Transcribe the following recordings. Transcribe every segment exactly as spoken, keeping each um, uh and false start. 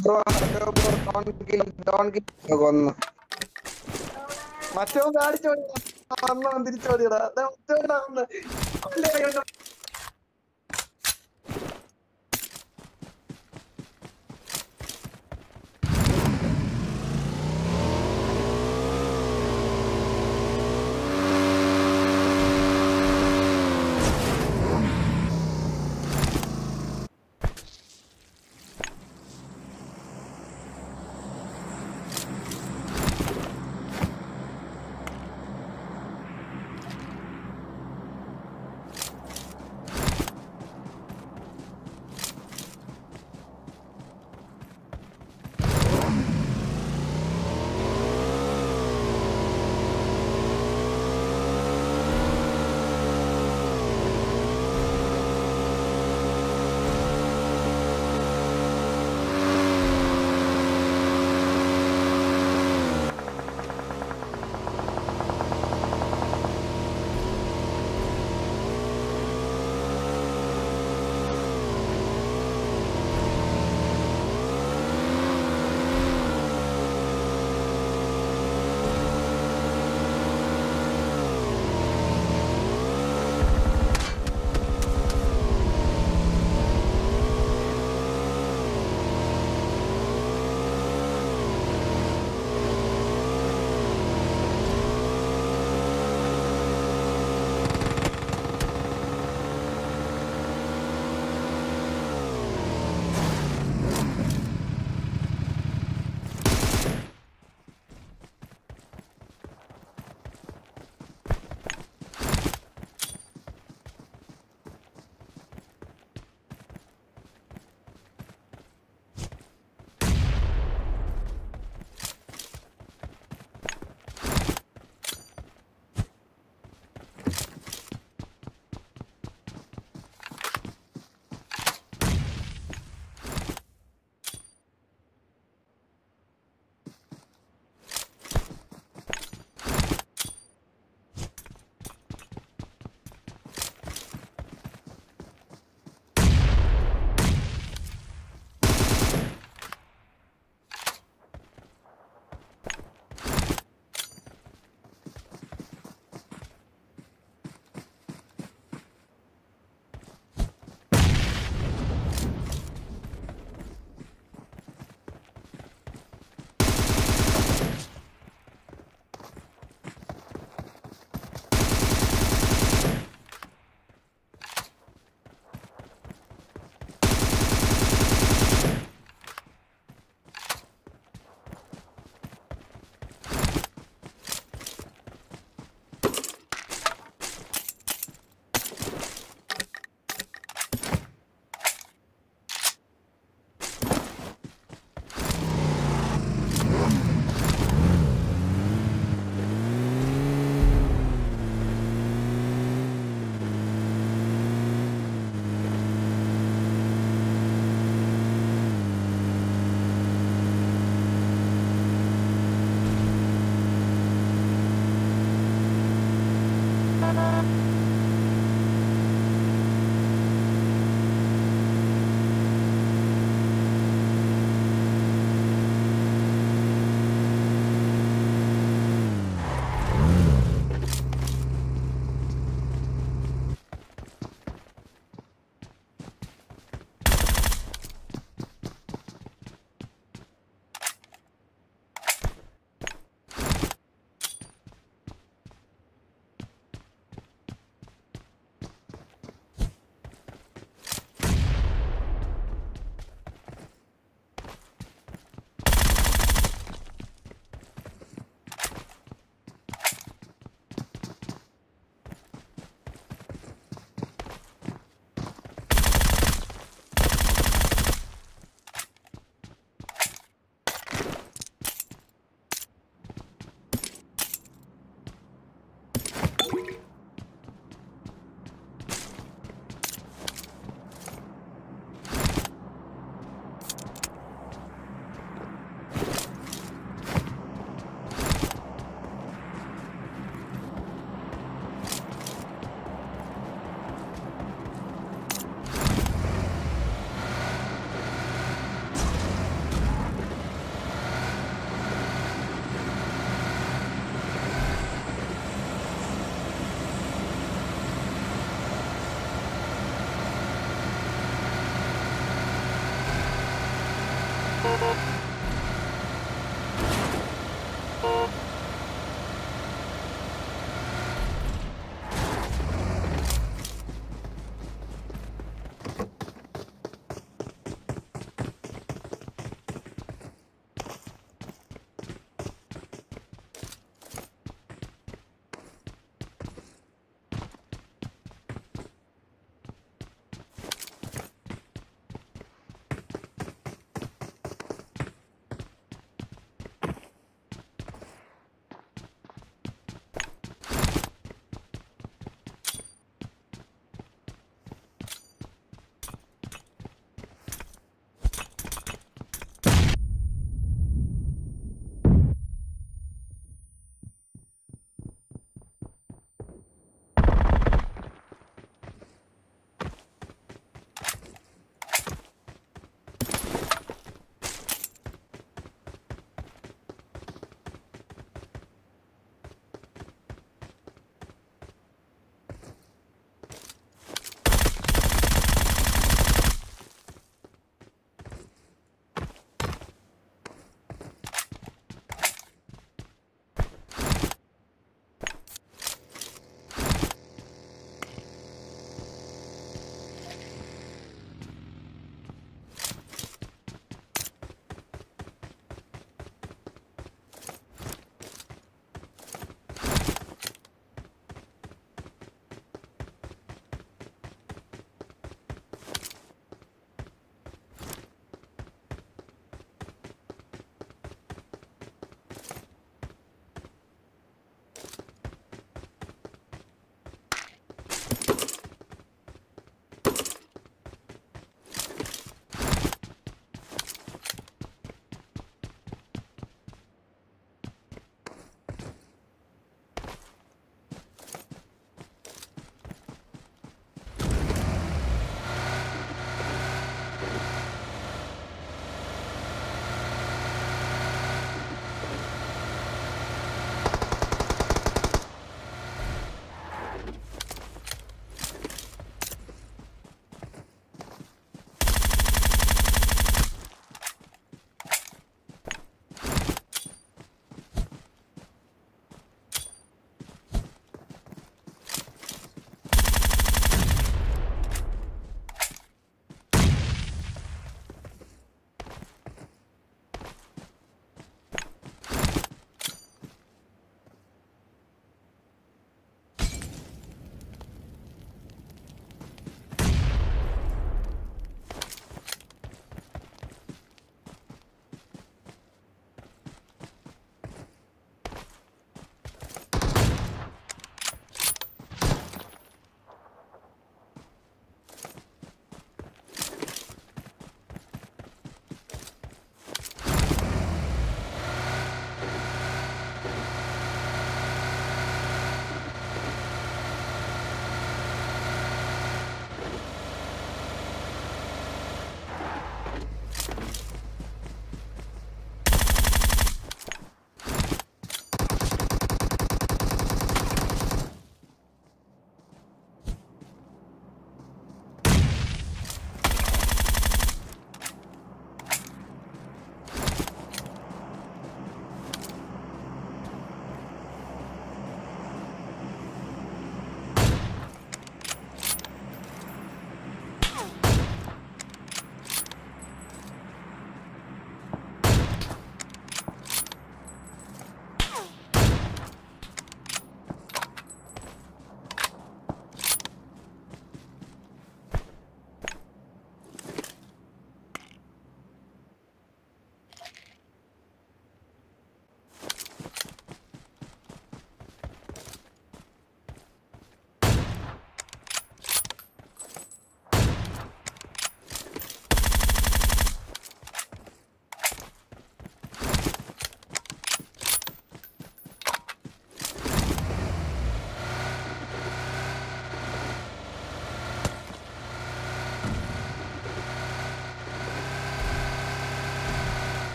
bro. Don't kill him. Don't kill him. Mateo, guard it. I'm not going to kill you.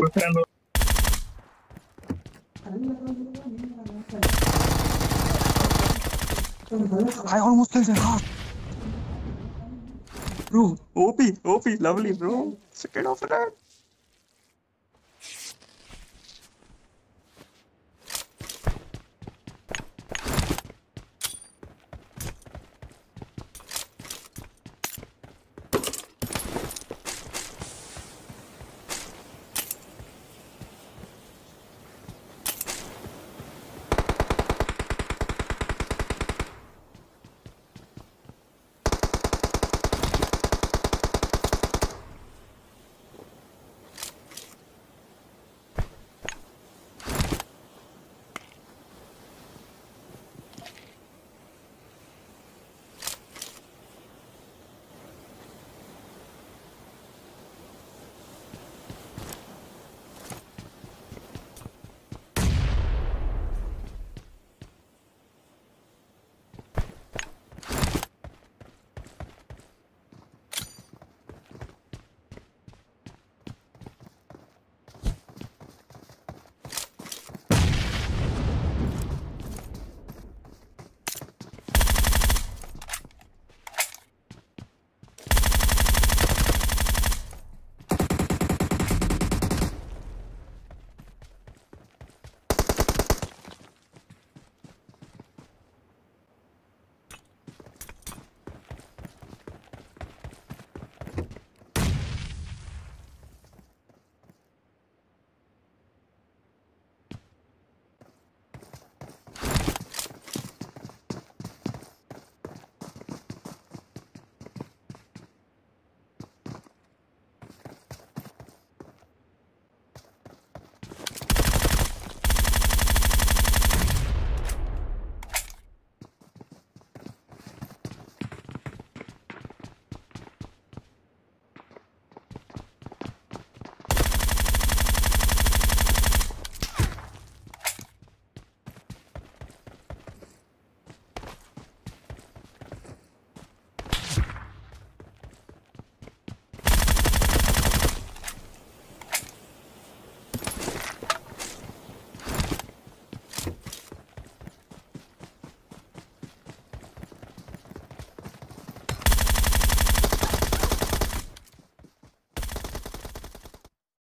I almost hit it hard. Bro, O P, O P, lovely, bro. Second off the net.